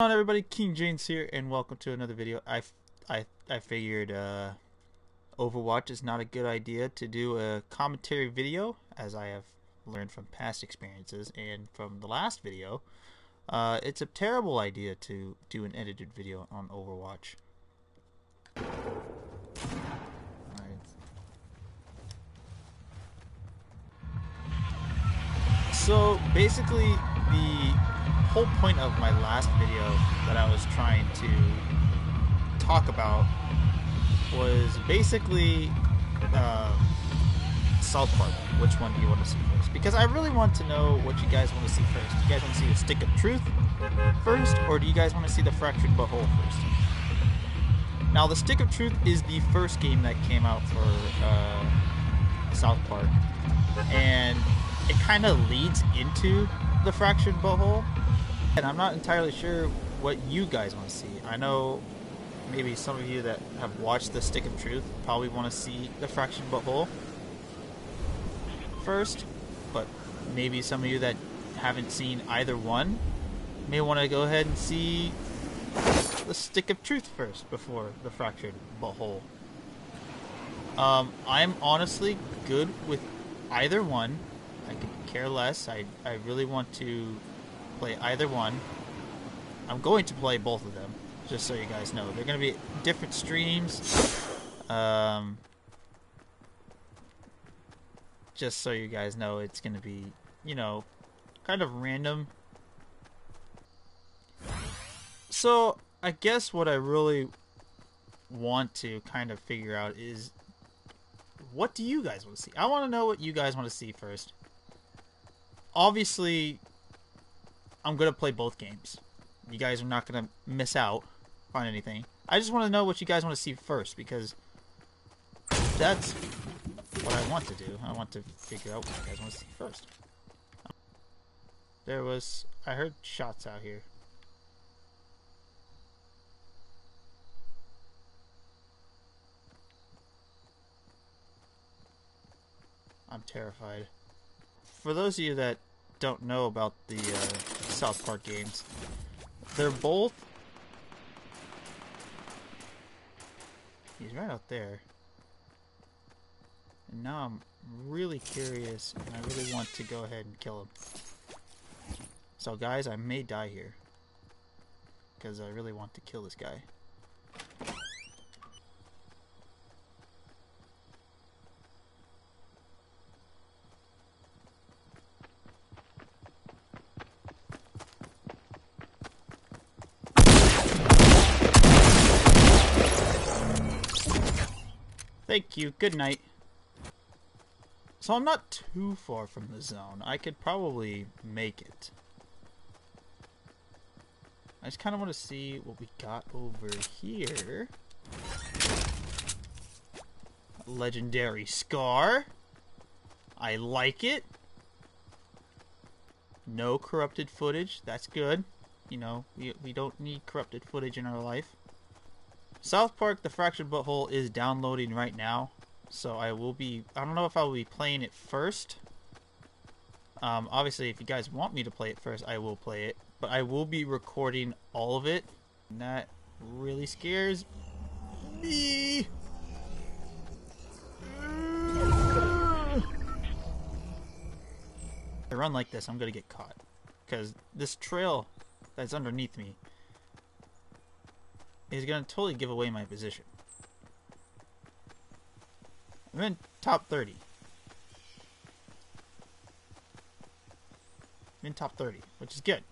Hello everybody, King James here, and welcome to another video. I figured Overwatch is not a good idea to do a commentary video, as I have learned from past experiences and from the last video. It's a terrible idea to do an edited video on Overwatch. Right. So basically, the whole point of my last video that I was trying to talk about was basically South Park. Which one do you want to see first? Because I really want to know what you guys want to see first. Do you guys want to see the Stick of Truth first, or do you guys want to see the Fractured But Whole first? Now, the Stick of Truth is the first game that came out for South Park, and it kind of leads into the Fractured But Whole. And I'm not entirely sure what you guys want to see. I know maybe some of you that have watched the Stick of Truth probably want to see the Fractured But Whole first, but maybe some of you that haven't seen either one may want to go ahead and see the Stick of Truth first before the Fractured But Whole. I'm honestly good with either one. I could care less. I really want to play either one. I'm going to play both of them, just so you guys know. They're going to be different streams. Just so you guys know, it's going to be, you know, kind of random. So I guess what I really want to kind of figure out is, what do you guys want to see? I want to know what you guys want to see first. Obviously, I'm going to play both games. You guys are not going to miss out on anything. I just want to know what you guys want to see first, because that's what I want to do. I want to figure out what you guys want to see first. I heard shots out here. I'm terrified. For those of you that don't know about the South Park games, they're both... He's right out there. And now I'm really curious, and I really want to go ahead and kill him. So guys, I may die here, because I really want to kill this guy. Thank you, good night. So I'm not too far from the zone. I could probably make it. I just kind of want to see what we got over here. Legendary Scar. I like it. No corrupted footage. That's good. You know, we don't need corrupted footage in our life. South Park, the Fractured But Whole is downloading right now, so I don't know if I will be playing it first. Obviously, if you guys want me to play it first, I will play it, but I will be recording all of it, and that really scares me. If I run like this, I'm gonna get caught, because this trail that's underneath me is going to totally give away my position. I'm in top 30. I'm in top 30, which is good.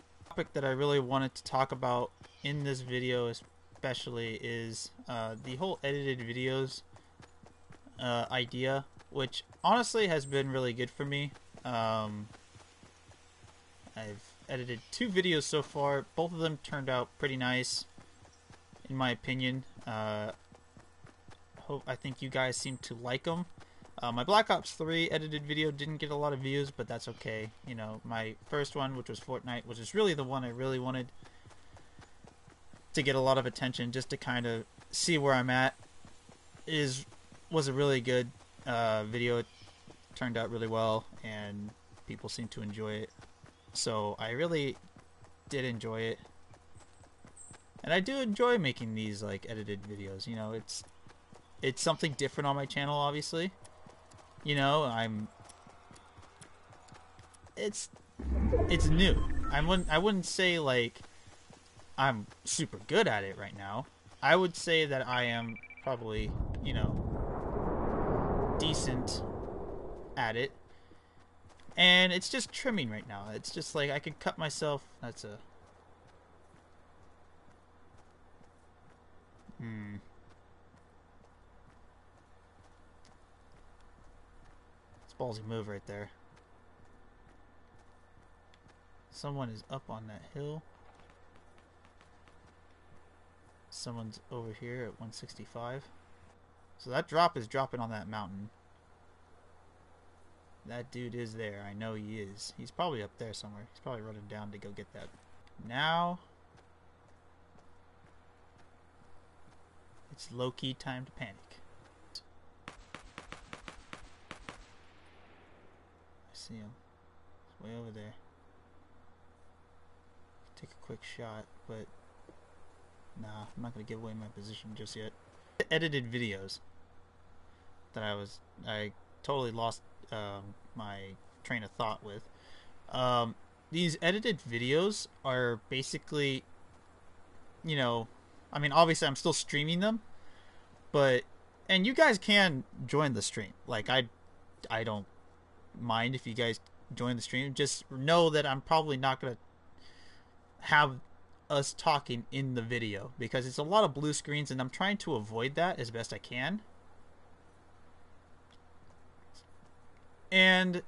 The topic that I really wanted to talk about in this video especially is the whole edited videos idea, which honestly has been really good for me. I've edited 2 videos so far. Both of them turned out pretty nice, in my opinion. I think you guys seem to like them. My Black Ops 3 edited video didn't get a lot of views, but that's okay. You know, my first one, which was Fortnite, which is really the one I really wanted to get a lot of attention, just to kind of see where I'm at, was a really good video. It turned out really well, and people seem to enjoy it. So I really did enjoy it. And I do enjoy making these, like, edited videos, you know, it's something different on my channel, obviously. You know, it's new. I wouldn't say, like, I'm super good at it right now. I would say that I am probably, you know, decent at it. And it's just trimming right now. It's just like I could cut myself. That's a... It's a ballsy move right there. Someone is up on that hill. Someone's over here at 165. So that drop is dropping on that mountain. That dude is there. I know he is. He's probably up there somewhere. He's probably running down to go get that. Now, it's low-key time to panic. I see him. He's way over there. Take a quick shot, but nah, I'm not going to give away my position just yet. The edited videos that I totally lost my train of thought with. These edited videos are basically, you know, I mean, obviously I'm still streaming them, but, and you guys can join the stream. Like, I don't mind if you guys join the stream. Just know that I'm probably not going to have us talking in the video because it's a lot of blue screens and I'm trying to avoid that as best I can. And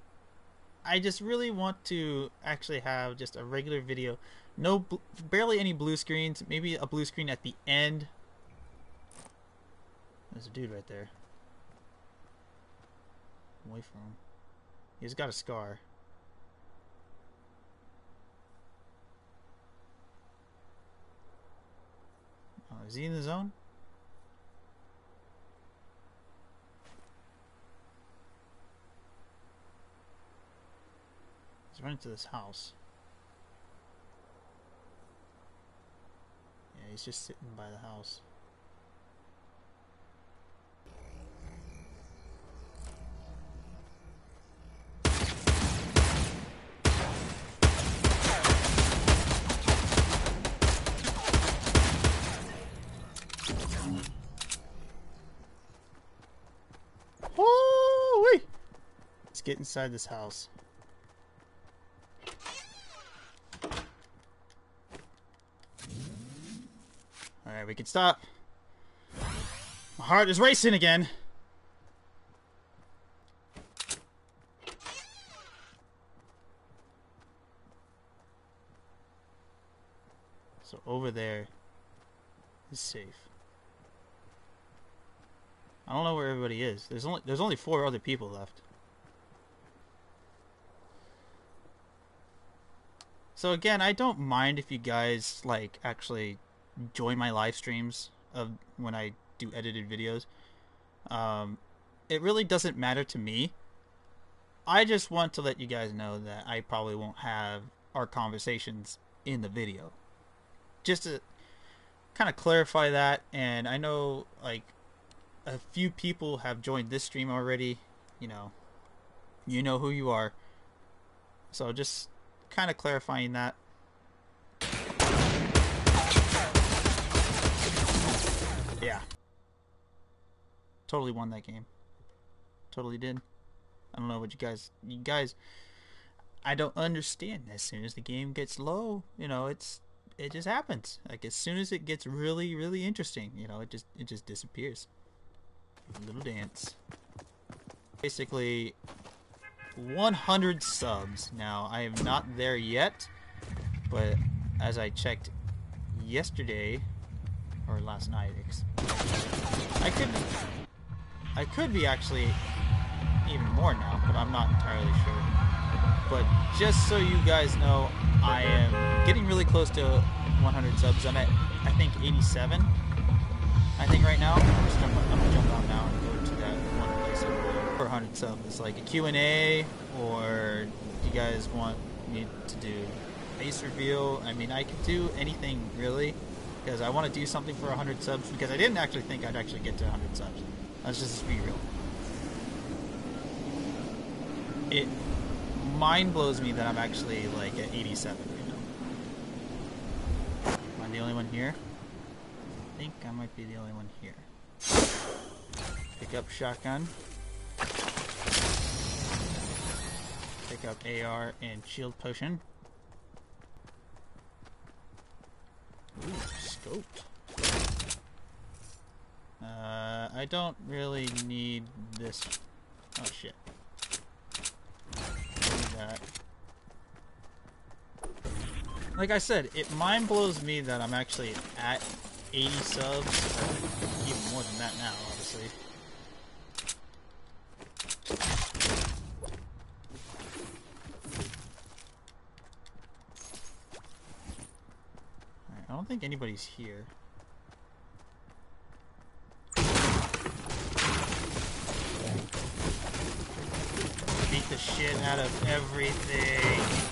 I just really want to actually have just a regular video, no, barely any blue screens, maybe a blue screen at the end. There's a dude right there. I'm away from him. He's got a scar. Oh, is he in the zone? Run into this house. Yeah, he's just sitting by the house. Holy! Let's get inside this house. Alright, we can stop. My heart is racing again. So over there is safe. I don't know where everybody is. There's only four other people left. So again, I don't mind if you guys like actually join my live streams of when I do edited videos. It really doesn't matter to me. I just want to let you guys know that I probably won't have our conversations in the video, just to kind of clarify that. And I know like a few people have joined this stream already, you know who you are, so just kind of clarifying that. Yeah. Totally won that game. Totally did. I don't know what you guys I don't understand. As soon as the game gets low, you know, it just happens. Like as soon as it gets really, really interesting, you know, it just disappears. A little dance. Basically 100 subs. Now I am not there yet, but as I checked yesterday, or last night, I could be actually even more now, but I'm not entirely sure. But just so you guys know, I am getting really close to 100 subs. I'm at, I think, 87. I think right now. I'm gonna jump on now and go to that one place for 100 subs. It's like a Q&A, or do you guys want me to do face reveal. I mean, I could do anything really, because I want to do something for 100 subs, because I didn't actually think I'd actually get to 100 subs. Let's just be real. It mind blows me that I'm actually like at 87 right now. Am I the only one here? I think I might be the only one here. Pick up shotgun. Pick up AR and shield potion. Ooh, scoped. I don't really need this. Oh shit. Like I said, it mind blows me that I'm actually at 80 subs, even more than that now, obviously. Alright, I don't think anybody's here. Beat the shit out of everything.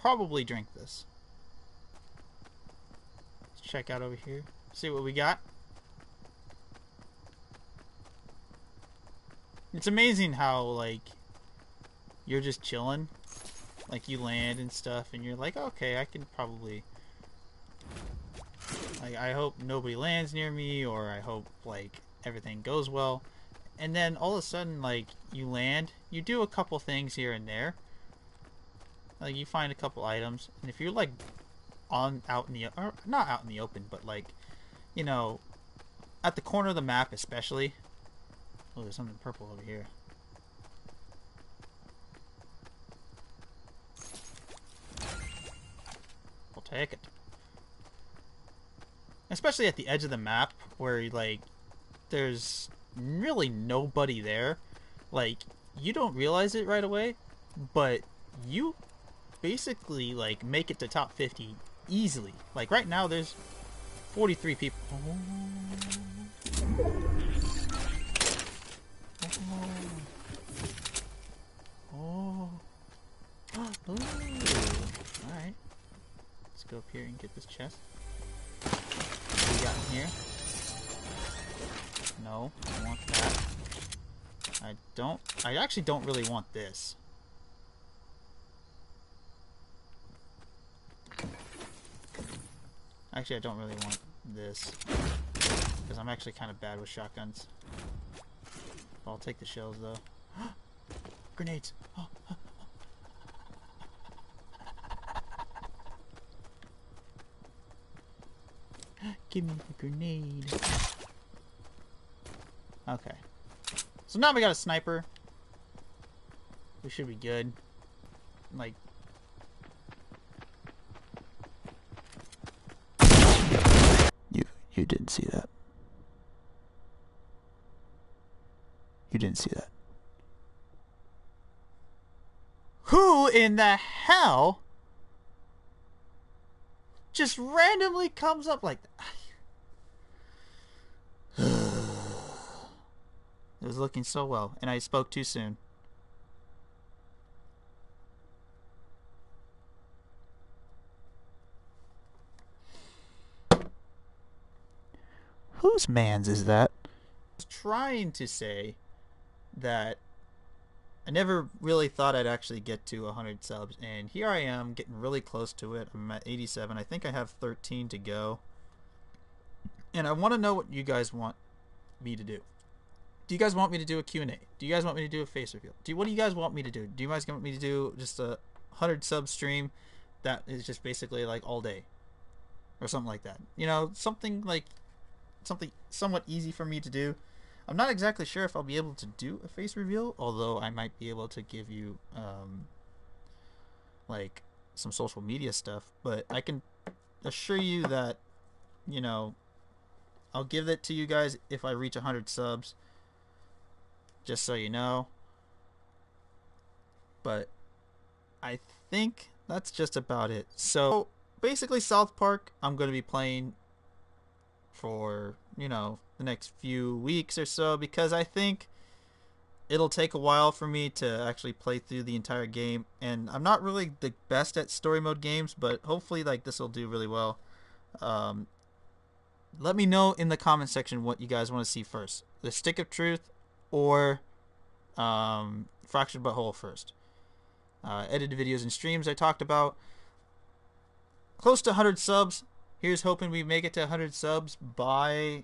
Probably drink this. Let's check out over here. See what we got. It's amazing how like you're just chilling, like you land and stuff, and you're like, okay, I can probably. Like, I hope nobody lands near me, or I hope like everything goes well. And then all of a sudden, like you land, you do a couple things here and there. Like you find a couple items, and if you're like not out in the open, but like, you know, at the corner of the map especially. Oh, there's something purple over here. I'll take it. Especially at the edge of the map where like there's really nobody there. Like you don't realize it right away, but you basically like make it to top 50 easily. Like right now there's 43 people. Oh. Alright. Let's go up here and get this chest. What do we got in here? No, I want that. I actually don't really want this. Actually, I don't really want this, because I'm actually kind of bad with shotguns. But I'll take the shells, though. Grenades! Oh. Give me the grenade. Okay. So now we got a sniper. We should be good. Like... You didn't see that. You didn't see that. Who in the hell just randomly comes up like that? It was looking so well, and I spoke too soon. Whose man's is that? I was trying to say that I never really thought I'd actually get to 100 subs, and here I am getting really close to it. I'm at 87. I think I have 13 to go. And I want to know what you guys want me to do. Do you guys want me to do a Q&A? Do you guys want me to do a face reveal? What do you guys want me to do? Do you guys want me to do just a 100 sub stream that is just basically like all day? Or something like that. You know, something like... something somewhat easy for me to do. I'm not exactly sure if I'll be able to do a face reveal, although I might be able to give you like some social media stuff, but I can assure you that, you know, I'll give that to you guys if I reach 100 subs, just so you know. But I think that's just about it. So basically South Park I'm going to be playing for, you know, the next few weeks or so, because I think it'll take a while for me to actually play through the entire game, and I'm not really the best at story mode games, but hopefully like this will do really well. Let me know in the comment section what you guys want to see first, the Stick of Truth or Fractured But Whole first. Edited videos and streams I talked about. Close to 100 subs. Here's hoping we make it to 100 subs by,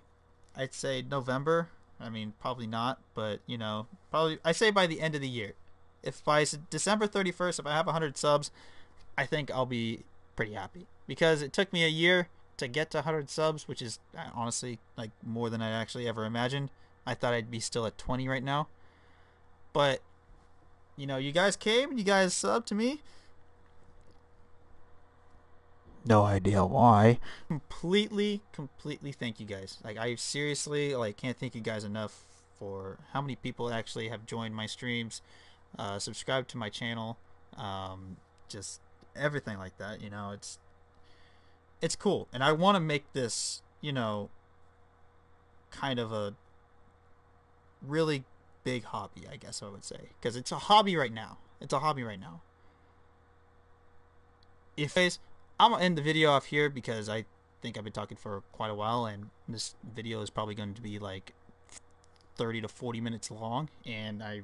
I'd say, November. I mean, probably not, but, you know, probably, I say by the end of the year. If by December 31st, if I have 100 subs, I think I'll be pretty happy. Because it took me a year to get to 100 subs, which is, honestly, like, more than I actually ever imagined. I thought I'd be still at 20 right now. But, you know, you guys came and you guys subbed to me. No idea why. Completely thank you guys. Like, I seriously, like, can't thank you guys enough for how many people actually have joined my streams, subscribed to my channel, just everything like that, you know. It's cool, and I want to make this, you know, kind of a really big hobby, I guess I would say, because it's a hobby right now. Anyways, I'm gonna end the video off here because I think I've been talking for quite a while, and this video is probably going to be like 30 to 40 minutes long, and I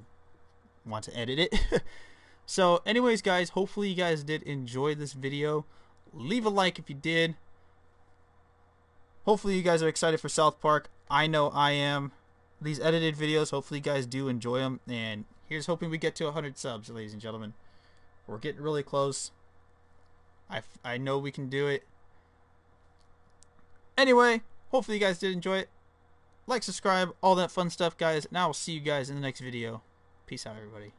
want to edit it. So anyways guys, hopefully you guys did enjoy this video. Leave a like if you did. Hopefully you guys are excited for South Park. I know I am. These edited videos, hopefully you guys do enjoy them, and here's hoping we get to 100 subs, ladies and gentlemen. We're getting really close. I know we can do it. Anyway, hopefully you guys did enjoy it. Like, subscribe, all that fun stuff, guys. And I will see you guys in the next video. Peace out, everybody.